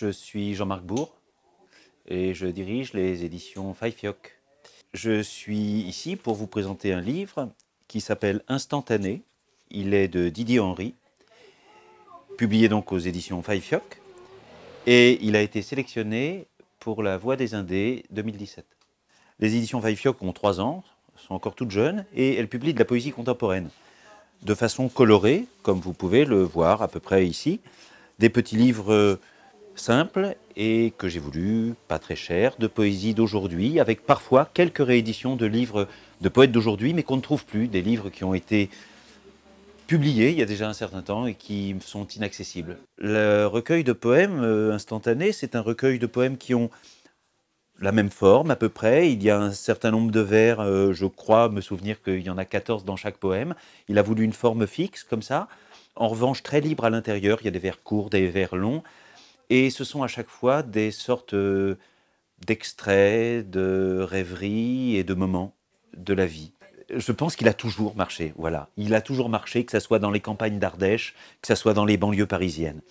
Je suis Jean-Marc Bourg et je dirige les éditions Faï Fioc. Je suis ici pour vous présenter un livre qui s'appelle Instantanés. Il est de Didier Henry, publié donc aux éditions Faï Fioc, et il a été sélectionné pour La Voie des indés 2017. Les éditions Faï Fioc ont 3 ans, sont encore toutes jeunes, et elles publient de la poésie contemporaine, de façon colorée, comme vous pouvez le voir à peu près ici, des petits livres simples et que j'ai voulu, pas très cher, de poésie d'aujourd'hui, avec parfois quelques rééditions de livres de poètes d'aujourd'hui, mais qu'on ne trouve plus, des livres qui ont été publiés il y a déjà un certain temps et qui sont inaccessibles. Le recueil de poèmes instantanés, c'est un recueil de poèmes qui ont la même forme à peu près. Il y a un certain nombre de vers, je crois me souvenir qu'il y en a 14 dans chaque poème. Il a voulu une forme fixe comme ça, en revanche très libre à l'intérieur. Il y a des vers courts, des vers longs, et ce sont à chaque fois des sortes d'extraits, de rêveries et de moments de la vie. Je pense qu'il a toujours marché, voilà. Il a toujours marché, que ce soit dans les campagnes d'Ardèche, que ce soit dans les banlieues parisiennes.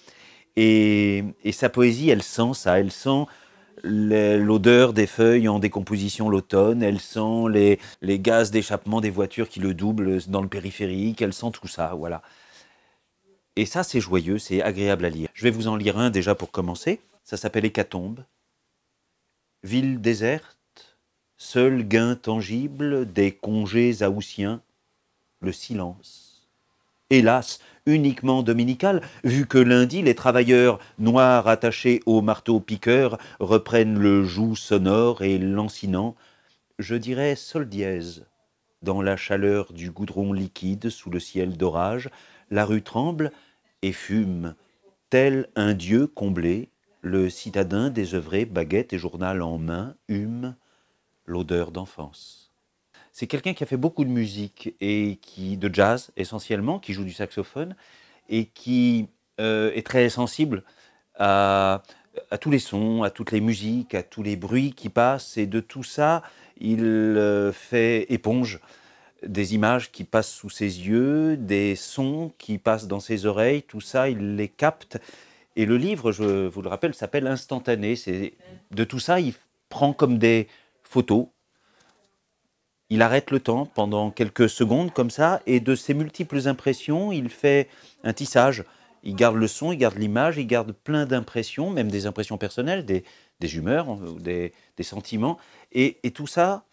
Et sa poésie, elle sent ça, elle sent l'odeur des feuilles en décomposition l'automne, elle sent les gaz d'échappement des voitures qui le doublent dans le périphérique, elle sent tout ça, voilà. Et ça, c'est joyeux, c'est agréable à lire. Je vais vous en lire un déjà pour commencer. Ça s'appelle Hécatombe. Ville déserte, seul gain tangible des congés haussiens, le silence. Hélas, uniquement dominical, vu que lundi, les travailleurs noirs attachés au marteau-piqueur reprennent le joug sonore et lancinant, je dirais sol dièse. Dans la chaleur du goudron liquide sous le ciel d'orage, la rue tremble et fume, tel un dieu comblé, le citadin désœuvré, baguette et journal en main, hume, l'odeur d'enfance. C'est quelqu'un qui a fait beaucoup de musique, et qui, de jazz essentiellement, qui joue du saxophone, et qui est très sensible à tous les sons, à toutes les musiques, à tous les bruits qui passent, et de tout ça, il fait éponge des images qui passent sous ses yeux, des sons qui passent dans ses oreilles, tout ça, il les capte. Et le livre, je vous le rappelle, s'appelle Instantané. De tout ça, il prend comme des photo. Il arrête le temps pendant quelques secondes comme ça, et de ses multiples impressions, il fait un tissage. Il garde le son, il garde l'image, il garde plein d'impressions, même des impressions personnelles, des humeurs, des sentiments. Et tout ça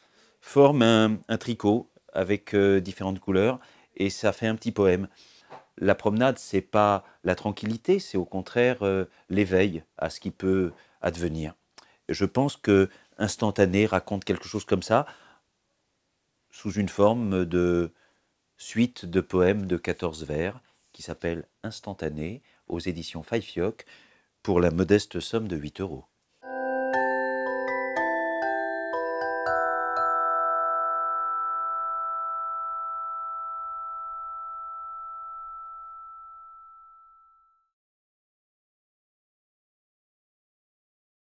forme un tricot avec différentes couleurs, et ça fait un petit poème. La promenade, c'est pas la tranquillité, c'est au contraire l'éveil à ce qui peut advenir. Je pense que Instantané raconte quelque chose comme ça, sous une forme de suite de poèmes de 14 vers qui s'appelle Instantané, aux éditions Faï Fioc, pour la modeste somme de 8 euros.